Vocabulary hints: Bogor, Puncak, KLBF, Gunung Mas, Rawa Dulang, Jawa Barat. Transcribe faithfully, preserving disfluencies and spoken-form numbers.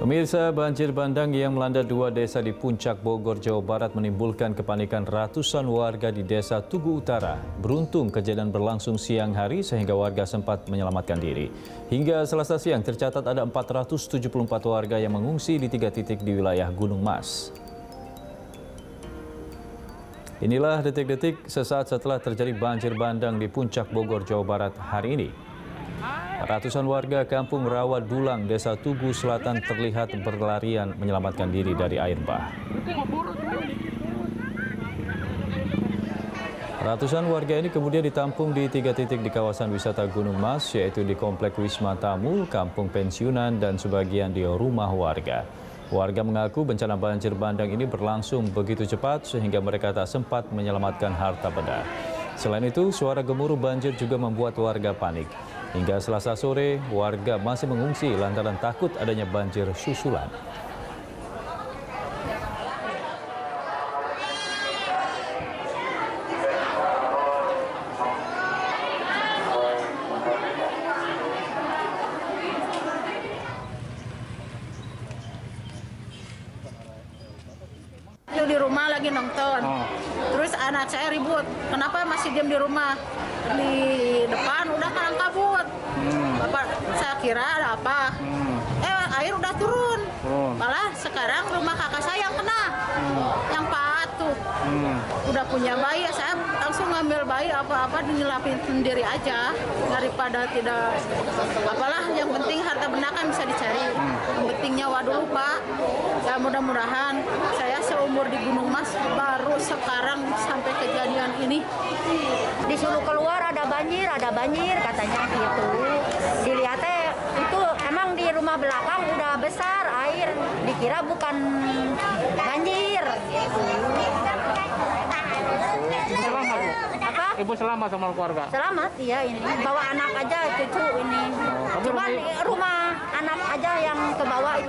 Pemirsa, banjir bandang yang melanda dua desa di Puncak, Bogor, Jawa Barat menimbulkan kepanikan ratusan warga di desa Tugu Utara. Beruntung kejadian berlangsung siang hari sehingga warga sempat menyelamatkan diri. Hingga Selasa siang tercatat ada empat ratus tujuh puluh empat warga yang mengungsi di tiga titik di wilayah Gunung Mas. Inilah detik-detik sesaat setelah terjadi banjir bandang di Puncak, Bogor, Jawa Barat hari ini. Ratusan warga kampung Rawa Dulang, desa Tugu Selatan terlihat berlarian menyelamatkan diri dari air bah. Ratusan warga ini kemudian ditampung di tiga titik di kawasan wisata Gunung Mas, yaitu di Komplek Wisma Tamu, Kampung Pensiunan, dan sebagian di rumah warga. Warga mengaku bencana banjir bandang ini berlangsung begitu cepat sehingga mereka tak sempat menyelamatkan harta benda. Selain itu, suara gemuruh banjir juga membuat warga panik. Hingga Selasa sore, warga masih mengungsi lantaran takut adanya banjir susulan. Di rumah lagi nonton, oh. Terus anak saya ribut, kenapa masih diam di rumah? Di depan udah karang kabut, hmm. Bapak saya kira ada apa, hmm. eh air udah turun, oh. Malah sekarang rumah kakak saya yang kena, hmm. yang patuh, hmm. udah punya bayi, saya langsung ngambil bayi apa-apa dinyelapin sendiri aja daripada tidak, apalah yang penting harta benda kan bisa dicari, hmm. yang penting nyawa dulu Pak, ya mudah-mudahan saya seumur di Gunung Mas baru sekarang sampai kejadian ini. Disuruh keluar ada banjir, ada banjir katanya gitu. Dilihatnya itu emang di rumah belakang udah besar air, dikira bukan banjir. Selamat Bu. Apa? Ibu selamat sama keluarga? Selamat, iya ini. Bawa anak aja, cucu ini. Cuman rumah anak aja yang kebawa itu.